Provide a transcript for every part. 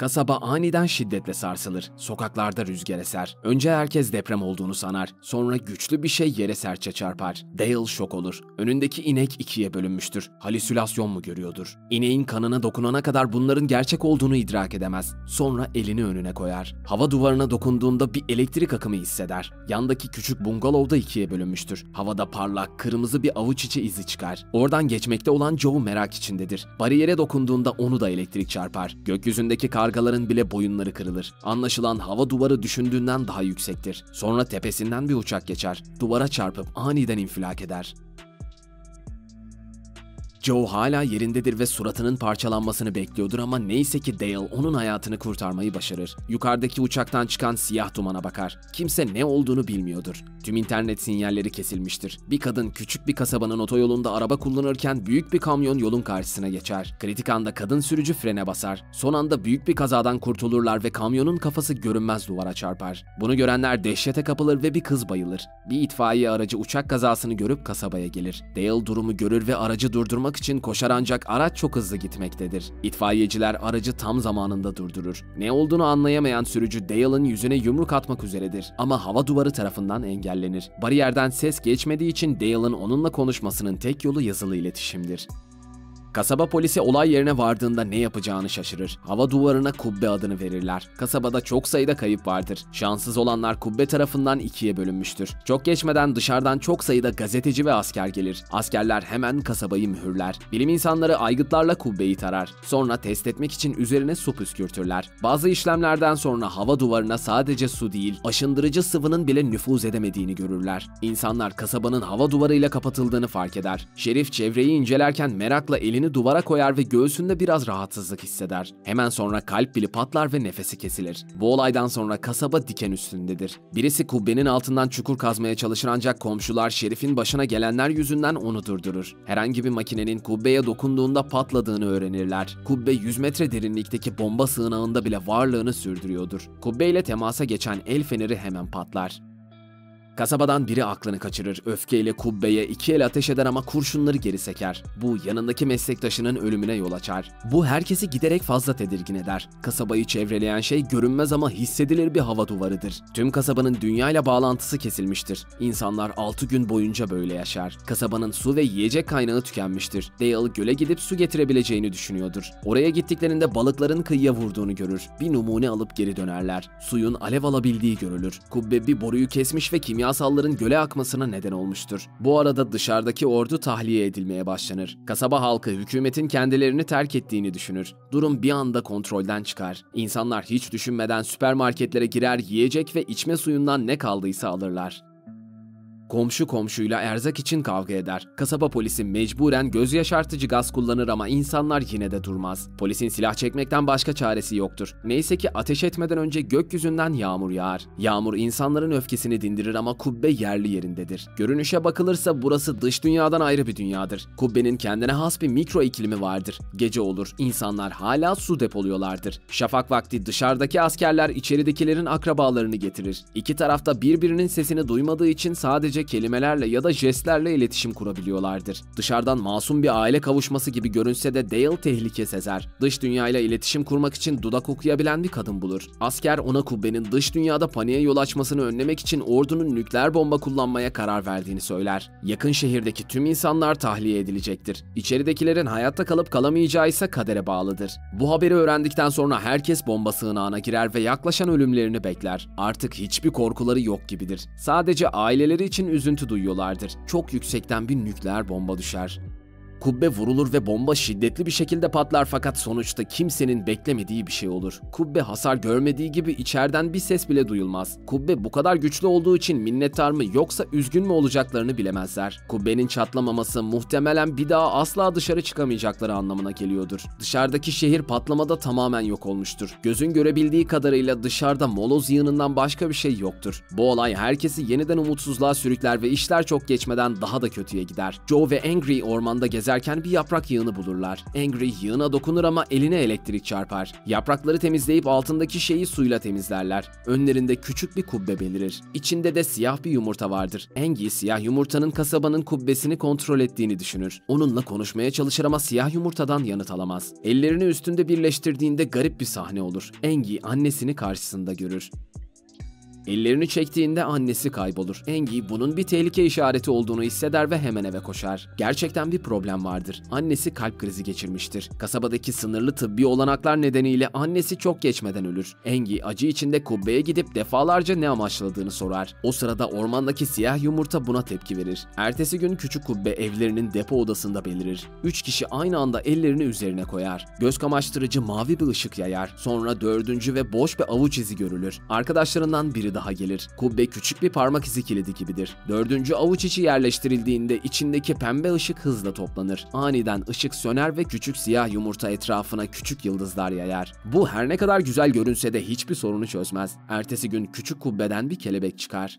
Kasaba aniden şiddetle sarsılır, sokaklarda rüzgar eser. Önce herkes deprem olduğunu sanar, sonra güçlü bir şey yere sertçe çarpar. Dale şok olur. Önündeki inek ikiye bölünmüştür. Halüsinasyon mu görüyordur? İneğin kanına dokunana kadar bunların gerçek olduğunu idrak edemez. Sonra elini önüne koyar. Hava duvarına dokunduğunda bir elektrik akımı hisseder. Yandaki küçük bungalov da ikiye bölünmüştür. Havada parlak, kırmızı bir avuç içi izi çıkar. Oradan geçmekte olan Joe merak içindedir. Bariyere dokunduğunda onu da elektrik çarpar. Gökyüzündeki kargaların bile boyunları kırılır. Anlaşılan hava duvarı düşündüğünden daha yüksektir. Sonra tepesinden bir uçak geçer. Duvara çarpıp aniden infilak eder. Joe hala yerindedir ve suratının parçalanmasını bekliyordur ama neyse ki Dale onun hayatını kurtarmayı başarır. Yukarıdaki uçaktan çıkan siyah dumana bakar. Kimse ne olduğunu bilmiyordur. Tüm internet sinyalleri kesilmiştir. Bir kadın küçük bir kasabanın otoyolunda araba kullanırken büyük bir kamyon yolun karşısına geçer. Kritik anda kadın sürücü frene basar. Son anda büyük bir kazadan kurtulurlar ve kamyonun kafası görünmez duvara çarpar. Bunu görenler dehşete kapılır ve bir kız bayılır. Bir itfaiye aracı uçak kazasını görüp kasabaya gelir. Dale durumu görür ve aracı durdurmak için koşar ancak araç çok hızlı gitmektedir. İtfaiyeciler aracı tam zamanında durdurur. Ne olduğunu anlayamayan sürücü Dale'ın yüzüne yumruk atmak üzeredir ama hava duvarı tarafından engellenir. Bariyerden ses geçmediği için Dale'ın onunla konuşmasının tek yolu yazılı iletişimdir. Kasaba polisi olay yerine vardığında ne yapacağını şaşırır. Hava duvarına kubbe adını verirler. Kasabada çok sayıda kayıp vardır. Şanssız olanlar kubbe tarafından ikiye bölünmüştür. Çok geçmeden dışarıdan çok sayıda gazeteci ve asker gelir. Askerler hemen kasabayı mühürler. Bilim insanları aygıtlarla kubbeyi tarar. Sonra test etmek için üzerine su püskürtürler. Bazı işlemlerden sonra hava duvarına sadece su değil, aşındırıcı sıvının bile nüfuz edemediğini görürler. İnsanlar kasabanın hava duvarıyla kapatıldığını fark eder. Şerif çevreyi incelerken merakla elini duvara koyar ve göğsünde biraz rahatsızlık hisseder. Hemen sonra kalp bili patlar ve nefesi kesilir. Bu olaydan sonra kasaba diken üstündedir. Birisi kubbenin altından çukur kazmaya çalışır ancak komşular Şerif'in başına gelenler yüzünden onu durdurur. Herhangi bir makinenin kubbeye dokunduğunda patladığını öğrenirler. Kubbe 100 metre derinlikteki bomba sığınağında bile varlığını sürdürüyordur. Kubbeyle temasa geçen el feneri hemen patlar. Kasabadan biri aklını kaçırır. Öfkeyle kubbeye iki el ateş eder ama kurşunları geri seker. Bu yanındaki meslektaşının ölümüne yol açar. Bu herkesi giderek fazla tedirgin eder. Kasabayı çevreleyen şey görünmez ama hissedilir bir hava duvarıdır. Tüm kasabanın dünyayla bağlantısı kesilmiştir. İnsanlar 6 gün boyunca böyle yaşar. Kasabanın su ve yiyecek kaynağı tükenmiştir. Dale göle gidip su getirebileceğini düşünüyordur. Oraya gittiklerinde balıkların kıyıya vurduğunu görür. Bir numune alıp geri dönerler. Suyun alev alabildiği görülür. Kubbe bir boruyu kesmiş ve kimyasalların göle akmasına neden olmuştur. Bu arada dışarıdaki ordu tahliye edilmeye başlanır. Kasaba halkı hükümetin kendilerini terk ettiğini düşünür. Durum bir anda kontrolden çıkar. İnsanlar hiç düşünmeden süpermarketlere girer, yiyecek ve içme suyundan ne kaldıysa alırlar. Komşu komşuyla erzak için kavga eder. Kasaba polisi mecburen göz yaşartıcı gaz kullanır ama insanlar yine de durmaz. Polisin silah çekmekten başka çaresi yoktur. Neyse ki ateş etmeden önce gökyüzünden yağmur yağar. Yağmur insanların öfkesini dindirir ama kubbe yerli yerindedir. Görünüşe bakılırsa burası dış dünyadan ayrı bir dünyadır. Kubbenin kendine has bir mikro iklimi vardır. Gece olur, insanlar hala su depoluyorlardır. Şafak vakti dışarıdaki askerler içeridekilerin akrabalarını getirir. İki tarafta birbirinin sesini duymadığı için sadece kelimelerle ya da jestlerle iletişim kurabiliyorlardır. Dışarıdan masum bir aile kavuşması gibi görünse de Dale tehlike sezer. Dış dünyayla iletişim kurmak için dudak okuyabilen bir kadın bulur. Asker ona kubbenin dış dünyada paniğe yol açmasını önlemek için ordunun nükleer bomba kullanmaya karar verdiğini söyler. Yakın şehirdeki tüm insanlar tahliye edilecektir. İçeridekilerin hayatta kalıp kalamayacağı ise kadere bağlıdır. Bu haberi öğrendikten sonra herkes bomba sığınağına girer ve yaklaşan ölümlerini bekler. Artık hiçbir korkuları yok gibidir. Sadece aileleri için üzüntü duyuyorlardır. Çok yüksekten bir nükleer bomba düşer. Kubbe vurulur ve bomba şiddetli bir şekilde patlar fakat sonuçta kimsenin beklemediği bir şey olur. Kubbe hasar görmediği gibi içeriden bir ses bile duyulmaz. Kubbe bu kadar güçlü olduğu için minnettar mı yoksa üzgün mü olacaklarını bilemezler. Kubbenin çatlamaması muhtemelen bir daha asla dışarı çıkamayacakları anlamına geliyordur. Dışarıdaki şehir patlamada tamamen yok olmuştur. Gözün görebildiği kadarıyla dışarıda moloz yığınından başka bir şey yoktur. Bu olay herkesi yeniden umutsuzluğa sürükler ve işler çok geçmeden daha da kötüye gider. Joe ve Angry ormanda gezer gezerken bir yaprak yığını bulurlar. Angry yığına dokunur ama eline elektrik çarpar. Yaprakları temizleyip altındaki şeyi suyla temizlerler. Önlerinde küçük bir kubbe belirir. İçinde de siyah bir yumurta vardır. Angie siyah yumurtanın kasabanın kubbesini kontrol ettiğini düşünür. Onunla konuşmaya çalışır ama siyah yumurtadan yanıt alamaz. Ellerini üstünde birleştirdiğinde garip bir sahne olur. Angie annesini karşısında görür. Ellerini çektiğinde annesi kaybolur. Angie bunun bir tehlike işareti olduğunu hisseder ve hemen eve koşar. Gerçekten bir problem vardır. Annesi kalp krizi geçirmiştir. Kasabadaki sınırlı tıbbi olanaklar nedeniyle annesi çok geçmeden ölür. Angie acı içinde kubbeye gidip defalarca ne amaçladığını sorar. O sırada ormandaki siyah yumurta buna tepki verir. Ertesi gün küçük kubbe evlerinin depo odasında belirir. 3 kişi aynı anda ellerini üzerine koyar. Göz kamaştırıcı mavi bir ışık yayar. Sonra dördüncü ve boş bir avuç izi görülür. Arkadaşlarından biri daha gelir. Kubbe küçük bir parmak izi kilidi gibidir. Dördüncü avuç içi yerleştirildiğinde içindeki pembe ışık hızla toplanır. Aniden ışık söner ve küçük siyah yumurta etrafına küçük yıldızlar yayar. Bu her ne kadar güzel görünse de hiçbir sorunu çözmez. Ertesi gün küçük kubbeden bir kelebek çıkar.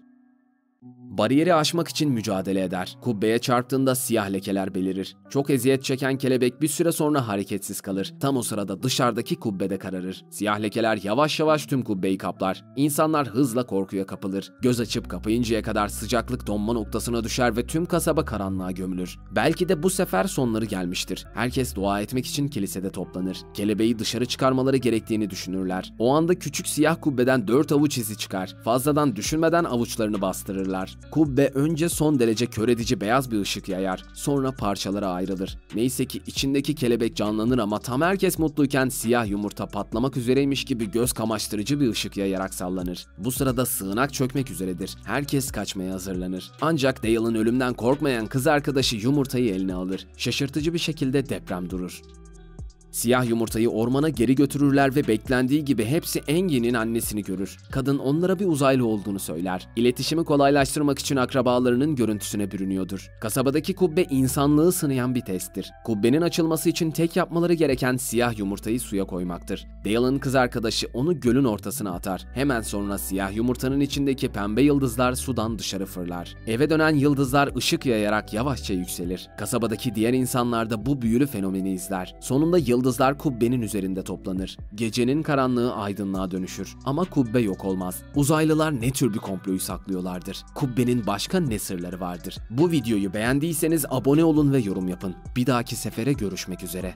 Bariyeri aşmak için mücadele eder. Kubbeye çarptığında siyah lekeler belirir. Çok eziyet çeken kelebek bir süre sonra hareketsiz kalır. Tam o sırada dışarıdaki kubbede kararır. Siyah lekeler yavaş yavaş tüm kubbeyi kaplar. İnsanlar hızla korkuya kapılır. Göz açıp kapayıncaya kadar sıcaklık donma noktasına düşer ve tüm kasaba karanlığa gömülür. Belki de bu sefer sonları gelmiştir. Herkes dua etmek için kilisede toplanır. Kelebeği dışarı çıkarmaları gerektiğini düşünürler. O anda küçük siyah kubbeden 4 avuç izi çıkar. Fazladan düşünmeden avuçlarını bastırırlar. Kubbe önce son derece kör edici beyaz bir ışık yayar. Sonra parçalara ayrılır. Neyse ki içindeki kelebek canlanır ama tam herkes mutluyken siyah yumurta patlamak üzereymiş gibi göz kamaştırıcı bir ışık yayarak sallanır. Bu sırada sığınak çökmek üzeredir. Herkes kaçmaya hazırlanır. Ancak Dale'ın ölümden korkmayan kız arkadaşı yumurtayı eline alır. Şaşırtıcı bir şekilde deprem durur. Siyah yumurtayı ormana geri götürürler ve beklendiği gibi hepsi Angie'nin annesini görür. Kadın onlara bir uzaylı olduğunu söyler. İletişimi kolaylaştırmak için akrabalarının görüntüsüne bürünüyordur. Kasabadaki kubbe insanlığı sınayan bir testtir. Kubbenin açılması için tek yapmaları gereken siyah yumurtayı suya koymaktır. Dale'ın kız arkadaşı onu gölün ortasına atar. Hemen sonra siyah yumurtanın içindeki pembe yıldızlar sudan dışarı fırlar. Eve dönen yıldızlar ışık yayarak yavaşça yükselir. Kasabadaki diğer insanlar da bu büyülü fenomeni izler. Sonunda Yıldızlar kubbenin üzerinde toplanır. Gecenin karanlığı aydınlığa dönüşür. Ama kubbe yok olmaz. Uzaylılar ne tür bir komployu saklıyorlardır? Kubbenin başka ne sırları vardır? Bu videoyu beğendiyseniz abone olun ve yorum yapın. Bir dahaki sefere görüşmek üzere.